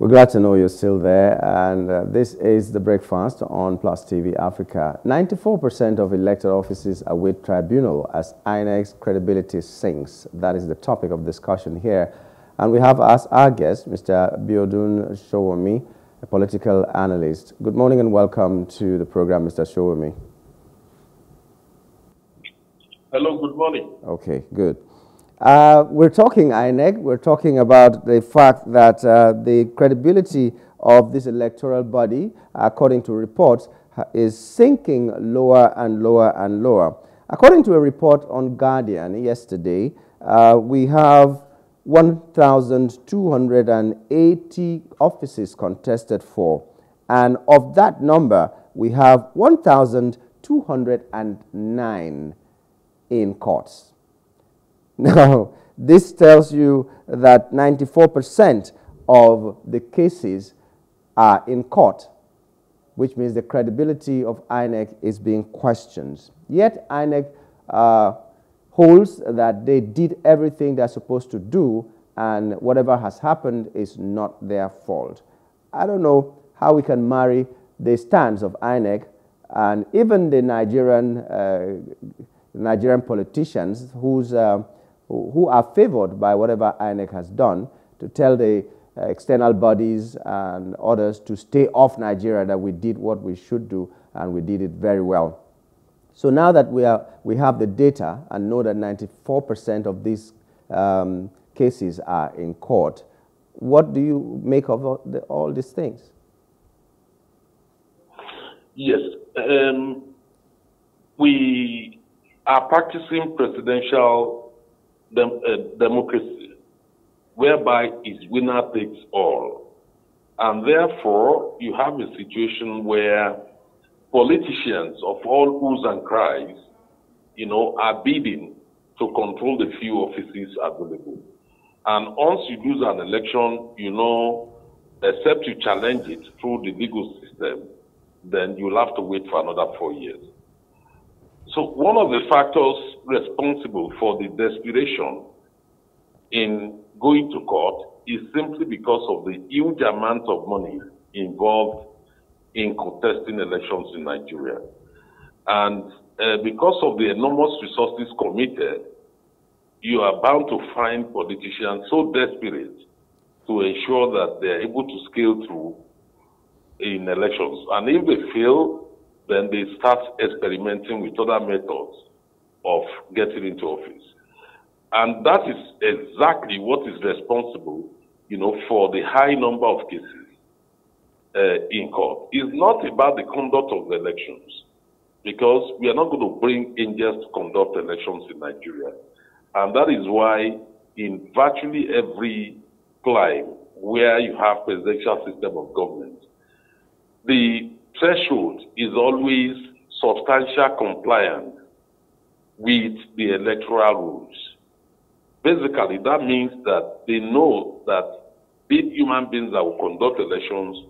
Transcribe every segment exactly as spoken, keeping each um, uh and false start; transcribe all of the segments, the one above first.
We're glad to know you're still there, and uh, this is The Breakfast on PlusTV Africa. ninety-four percent of elected offices await tribunal as I N E C's credibility sinks. That is the topic of discussion here. And we have as our guest, Mister Biodun Showomi, a political analyst. Good morning and welcome to the program, Mister Showomi. Hello, good morning. Okay, good. Uh, we're talking I N E C, we're talking about the fact that uh, the credibility of this electoral body, according to reports, is sinking lower and lower and lower. According to a report on Guardian yesterday, uh, we have one thousand two hundred eighty offices contested for, and of that number, we have one thousand two hundred nine in courts. Now, this tells you that ninety-four percent of the cases are in court, which means the credibility of I N E C is being questioned. Yet, I N E C uh, holds that they did everything they're supposed to do, and whatever has happened is not their fault. I don't know how we can marry the stance of I N E C and even the Nigerian, uh, Nigerian politicians whose... Uh, who are favored by whatever I N E C has done, to tell the uh, external bodies and others to stay off Nigeria, that we did what we should do and we did it very well. So now that we, are, we have the data and know that ninety-four percent of these um, cases are in court, what do you make of all, the, all these things? Yes. Um, we are practicing presidential Dem uh, democracy, whereby its winner takes all. And therefore, you have a situation where politicians of all hues and cries, you know, are bidding to control the few offices available. And once you lose an election, you know, except you challenge it through the legal system, then you'll have to wait for another four years. So one of the factors responsible for the desperation in going to court is simply because of the huge amount of money involved in contesting elections in Nigeria. And uh, because of the enormous resources committed, you are bound to find politicians so desperate to ensure that they're able to scale through in elections. And if they fail, then they start experimenting with other methods of getting into office. And that is exactly what is responsible, you know, for the high number of cases uh, in court. It's not about the conduct of the elections, because we are not going to bring angels to conduct elections in Nigeria. And that is why in virtually every climb where you have presidential system of government, the threshold is always substantial compliance with the electoral rules. Basically, that means that they know that being human beings that will conduct elections,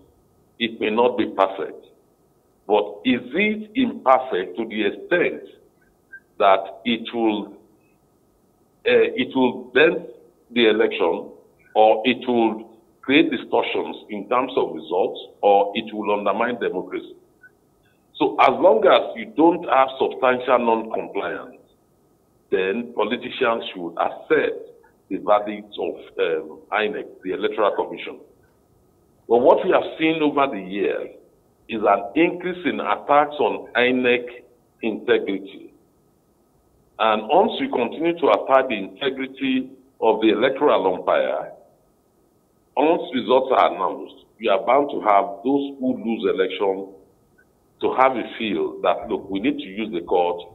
it may not be perfect. But is it imperfect to the extent that it will, uh, it will bend the election, or it will create distortions in terms of results, or it will undermine democracy? So as long as you don't have substantial non-compliance, then politicians should accept the verdicts of um, I N E C, the Electoral Commission. But what we have seen over the years is an increase in attacks on I N E C integrity. And once we continue to attack the integrity of the electoral umpire, once results are announced, we are bound to have those who lose election to have a feel that, look, we need to use the court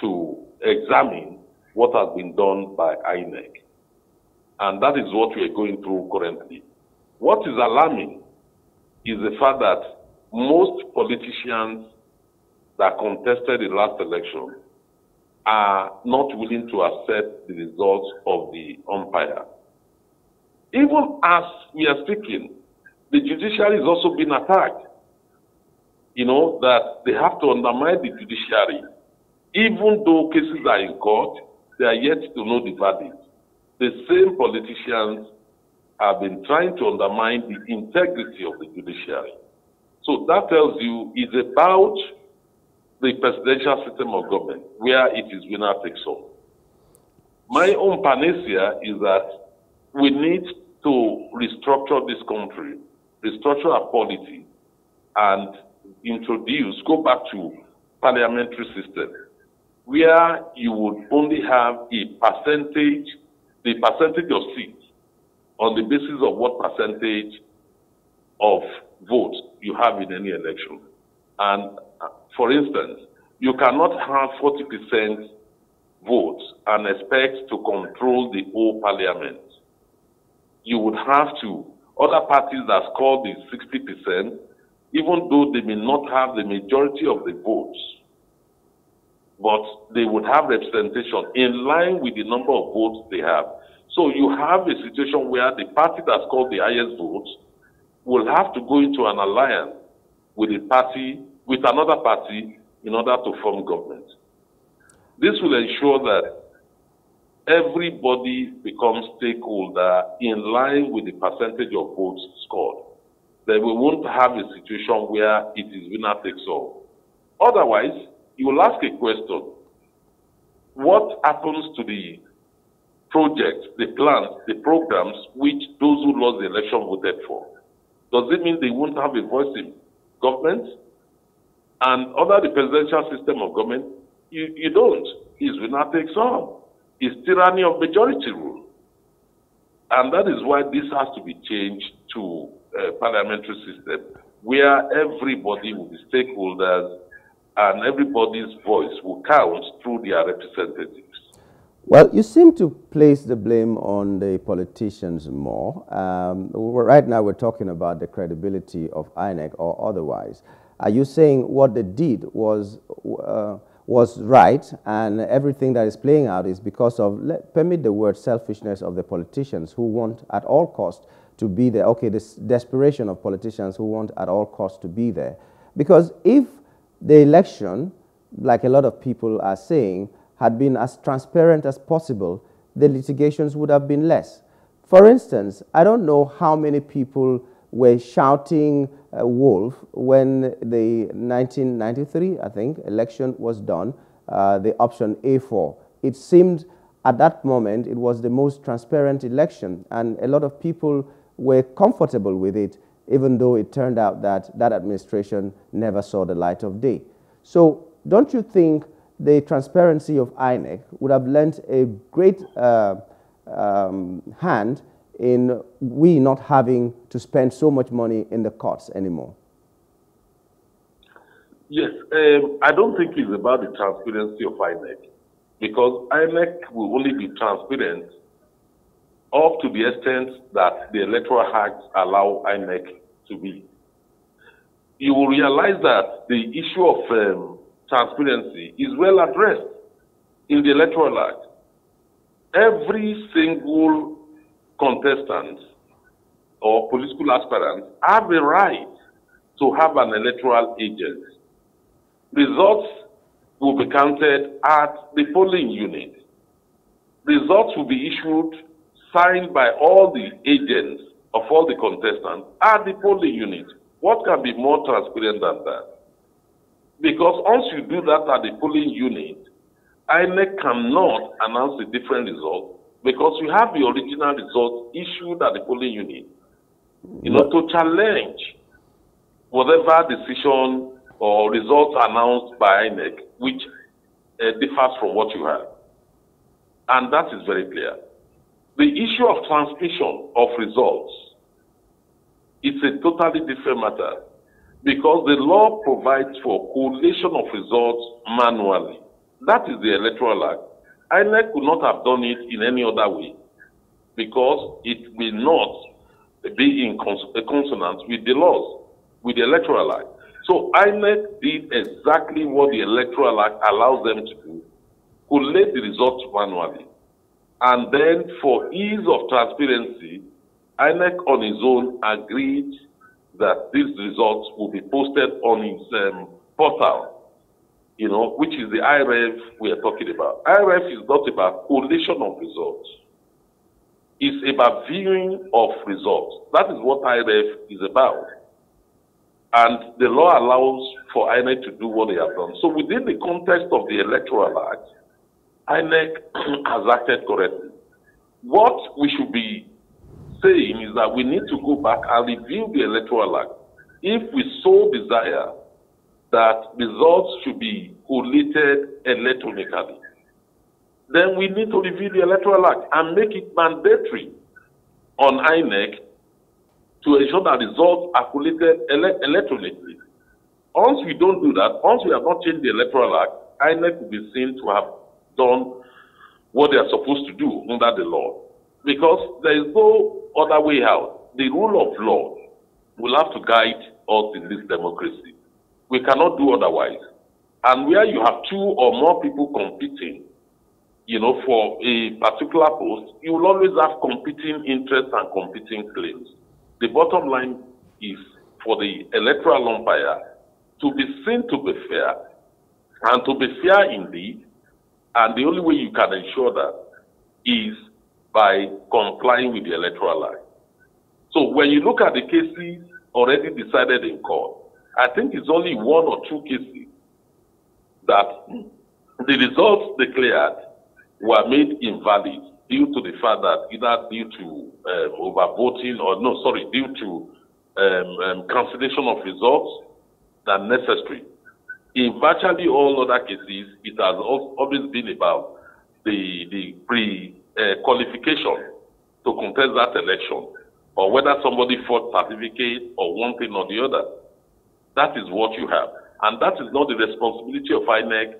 to examine what has been done by I N E C. And that is what we are going through currently. What is alarming is the fact that most politicians that contested the last election are not willing to accept the results of the umpire. Even as we are speaking, the judiciary is also being attacked. You know, that they have to undermine the judiciary. Even though cases are in court, they are yet to know the verdict. The same politicians have been trying to undermine the integrity of the judiciary. So that tells you it's about the presidential system of government, where it is winner takes all. My own panacea is that we need to restructure this country, restructure our polity, and introduce, go back to parliamentary system, where you would only have a percentage, the percentage of seats, on the basis of what percentage of votes you have in any election. And for instance, you cannot have forty percent votes and expect to control the whole parliament. You would have to, other parties that score the sixty percent, even though they may not have the majority of the votes, but they would have representation in line with the number of votes they have. So you have a situation where the party that's called the highest votes will have to go into an alliance with a party, with another party, in order to form government. This will ensure that everybody becomes stakeholder in line with the percentage of votes scored. Then we won't have a situation where it is winner takes all. Otherwise, you will ask a question. What happens to the projects, the plans, the programs which those who lost the election voted for? Does it mean they won't have a voice in government? And under the presidential system of government, you, you don't. It's winner takes all. It's tyranny of majority rule. And that is why this has to be changed to a parliamentary system where everybody will be stakeholders and everybody's voice will count through their representatives. Well, you seem to place the blame on the politicians more. Um, right now we're talking about the credibility of I N E C or otherwise. Are you saying what they did was, uh, was right and everything that is playing out is because of, let, permit the word, selfishness of the politicians who want at all costs to be there? Okay, this desperation of politicians who want at all costs to be there. Because if the election, like a lot of people are saying, had been as transparent as possible, the litigations would have been less. For instance, I don't know how many people were shouting uh, wolf when the nineteen ninety-three, I think, election was done, uh, the option A four. It seemed at that moment it was the most transparent election, and a lot of people were comfortable with it, even though it turned out that that administration never saw the light of day. So don't you think the transparency of I N E C would have lent a great uh, um, hand in we not having to spend so much money in the courts anymore? Yes, um, I don't think it's about the transparency of I N E C, because I N E C will only be transparent up to the extent that the electoral acts allow I N E C to be. You will realize that the issue of um, transparency is well addressed in the electoral act. Every single contestant or political aspirant have a right to have an electoral agent. Results will be counted at the polling unit. Results will be issued, signed by all the agents of all the contestants at the polling unit. What can be more transparent than that? Because once you do that at the polling unit, I N E C cannot announce a different result because you have the original result issued at the polling unit, you know, to challenge whatever decision or results announced by I N E C, which uh, differs from what you have. And that is very clear. The issue of transmission of results is a totally different matter because the law provides for collation of results manually. That is the Electoral Act. I N E C could not have done it in any other way because it will not be in cons consonance with the laws, with the Electoral Act. So I N E C did exactly what the Electoral Act allows them to do, collate the results manually. And then, for ease of transparency, I N E C on its own agreed that these results will be posted on its um, portal, you know, which is the I R F we are talking about. I R F is not about collation of results. It's about viewing of results. That is what I R F is about. And the law allows for I N E C to do what they have done. So within the context of the Electoral Act, I N E C has acted correctly. What we should be saying is that we need to go back and review the Electoral Act if we so desire that results should be collated electronically. Then we need to review the Electoral Act and make it mandatory on I N E C to ensure that results are collated ele electronically. Once we don't do that, once we have not changed the Electoral Act, I N E C will be seen to have done what they are supposed to do under the law. Because there is no other way out. The rule of law will have to guide us in this democracy. We cannot do otherwise. And where you have two or more people competing, you know, for a particular post, you will always have competing interests and competing claims. The bottom line is for the electoral umpire to be seen to be fair, and to be fair indeed, and the only way you can ensure that is by complying with the Electoral Act. So when you look at the cases already decided in court, I think it's only one or two cases that the results declared were made invalid due to the fact that either due to um, overvoting or no, sorry, due to um, um, cancellation of results than necessary. In virtually all other cases, it has always been about the, the pre-qualification uh, to contest that election, or whether somebody forged certificate or one thing or the other. That is what you have. And that is not the responsibility of I N E C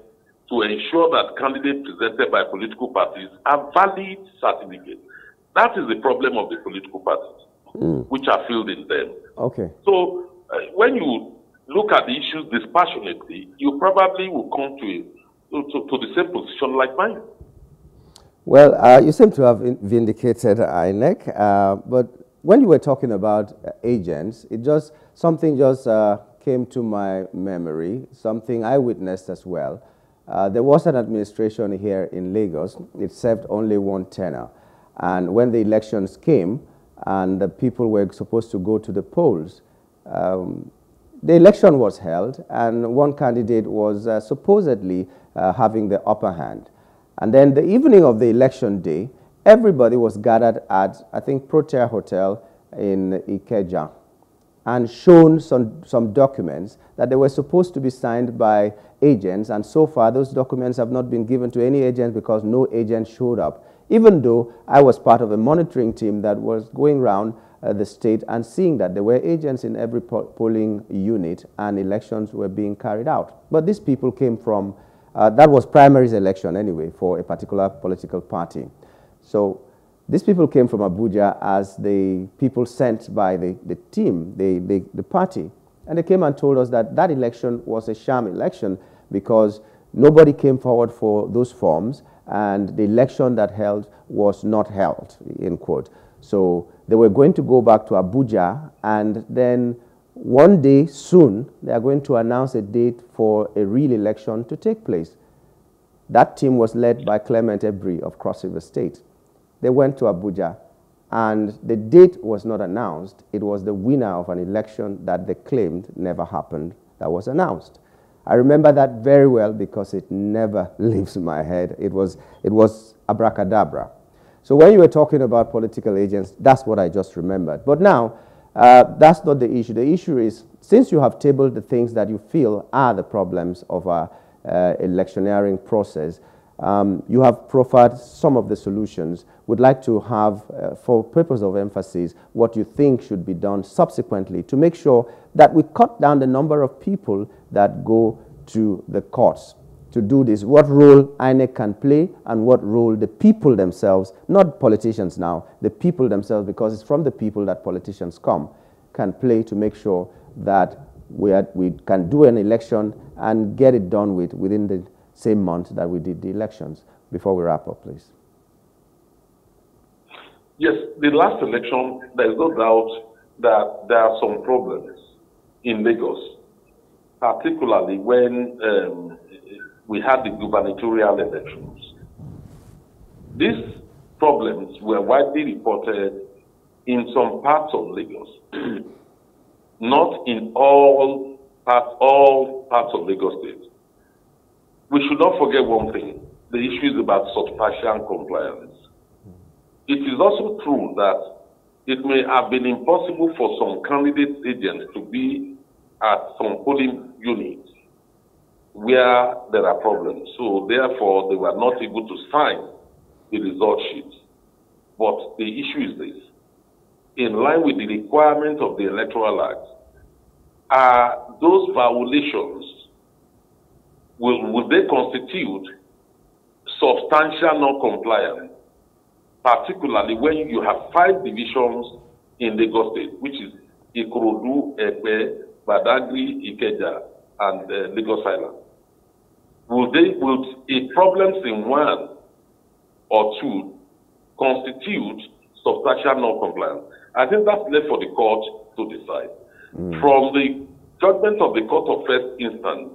to ensure that candidates presented by political parties are valid certificates. That is the problem of the political parties, mm. which are filled in them. Okay. So uh, when you look at the issues dispassionately, you probably will come to, to, to the same position like mine. Well, uh, you seem to have vindicated I N E C, uh, but when you were talking about uh, agents, it just, something just uh, came to my memory, something I witnessed as well. Uh, there was an administration here in Lagos. It served only one tenure. And when the elections came and the people were supposed to go to the polls, um, the election was held and one candidate was uh, supposedly uh, having the upper hand. And then the evening of the election day, everybody was gathered at, I think, Protea Hotel in Ikeja, and shown some, some documents that they were supposed to be signed by agents, and so far those documents have not been given to any agent because no agent showed up, even though I was part of a monitoring team that was going around uh, the state and seeing that there were agents in every po polling unit and elections were being carried out. But these people came from, uh, that was primaries election anyway for a particular political party. So these people came from Abuja as the people sent by the, the team, the, the, the party. And they came and told us that that election was a sham election because nobody came forward for those forms and the election that held was not held, end quote. So they were going to go back to Abuja, and then one day soon they are going to announce a date for a real election to take place. That team was led by Clement Ebri of Cross River State. They went to Abuja, and the date was not announced. It was the winner of an election that they claimed never happened that was announced. I remember that very well because it never leaves my head. It was, it was abracadabra. So when you were talking about political agents, that's what I just remembered. But now, uh, that's not the issue. The issue is, since you have tabled the things that you feel are the problems of our uh, electioneering process, Um, you have proffered some of the solutions. Would like to have, uh, for purpose of emphasis, what you think should be done subsequently to make sure that we cut down the number of people that go to the courts to do this. What role I N E C can play and what role the people themselves, not politicians now, the people themselves, because it's from the people that politicians come, can play to make sure that we, are, we can do an election and get it done with within the same month that we did the elections. Before we wrap up, please. Yes, the last election, there is no doubt that there are some problems in Lagos, particularly when um, we had the gubernatorial elections. These problems were widely reported in some parts of Lagos, not in all parts, all parts of Lagos State. We should not forget one thing, the issue is about substantial compliance. It is also true that it may have been impossible for some candidate agents to be at some polling units where there are problems. So therefore, they were not able to sign the result sheets. But the issue is this. In line with the requirement of the Electoral Act, are those violations, will, will they constitute substantial non-compliance, particularly when you have five divisions in Lagos State, which is Ikorodu, Epe, Badagri, Ikeja, and uh, Lagos Island? Will they, will a problems in one or two constitute substantial non-compliance? I think that's left for the court to decide. Mm. From the judgment of the court of first instance,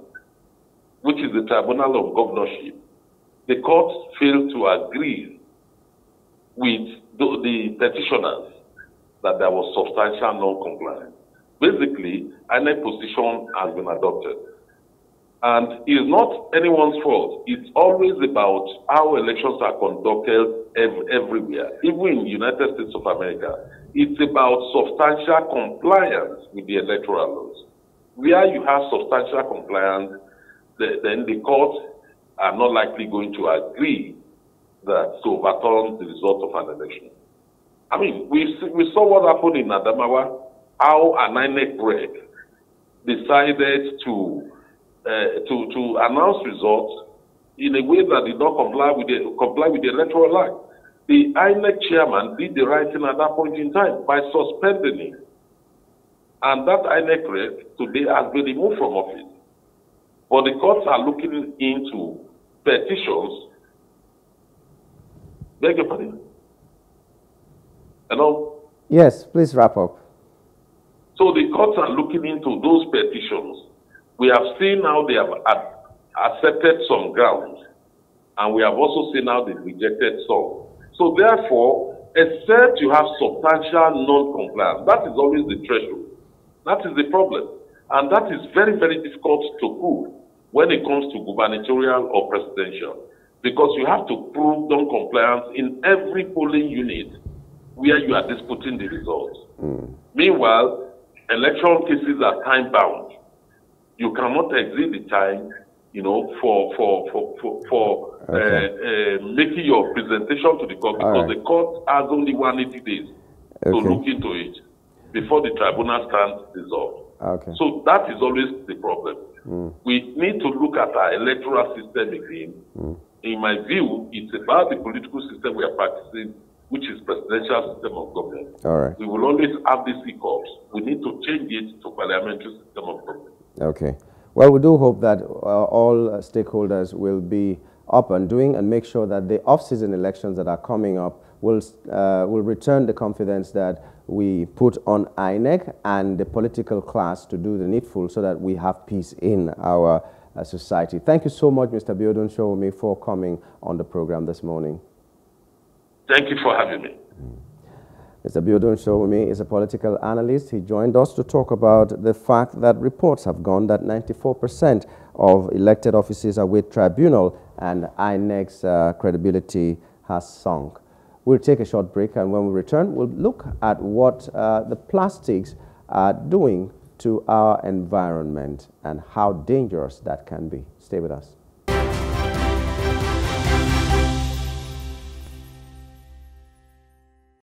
which is the tribunal of governorship, the court failed to agree with the, the petitioners that there was substantial non-compliance. Basically, I N E C position has been adopted. And it's not anyone's fault. It's always about how elections are conducted ev everywhere, even in the United States of America. It's about substantial compliance with the electoral laws. Where you have substantial compliance, the, then the courts are not likely going to agree that to overturn the result of an election. I mean, we, we saw what happened in Adamawa, how an I N E C rep decided to, uh, to, to announce results in a way that did not comply with the, comply with the Electoral Act. The I N E C chairman did the right thing at that point in time by suspending it. And that I N E C rep today has been removed from office. But the courts are looking into petitions. Beg your pardon. Hello? Yes, please wrap up. So the courts are looking into those petitions. We have seen how they have accepted some grounds, and we have also seen how they rejected some. So therefore, except you have substantial non-compliance, that is always the threshold. That is the problem. And that is very, very difficult to prove when it comes to gubernatorial or presidential, because you have to prove non-compliance in every polling unit where you are disputing the results. Mm. Meanwhile, electoral cases are time-bound. You cannot exceed the time, you know, for for for for, for okay. uh, uh, making your presentation to the court, because right. the court has only one hundred eighty days okay. to look into it before the tribunal stands dissolved. Okay. So that is always the problem. Mm. We need to look at our electoral system again. Mm. In my view, it's about the political system we are practicing, which is presidential system of government. All right. We will always have these hiccups. We need to change it to parliamentary system of government. Okay. Well, we do hope that uh, all uh, stakeholders will be up and doing and make sure that the off-season elections that are coming up will, uh, will return the confidence that we put on I N E C and the political class to do the needful so that we have peace in our Uh, society. Thank you so much, Mister Biodun Showomi, for coming on the program this morning. Thank you for having me. Mister Biodun Showomi is a political analyst. He joined us to talk about the fact that reports have gone that ninety-four percent of elected offices are with tribunal and I N E C's uh, credibility has sunk. We'll take a short break, and when we return, we'll look at what uh, the plastics are doing to our environment and how dangerous that can be. Stay with us.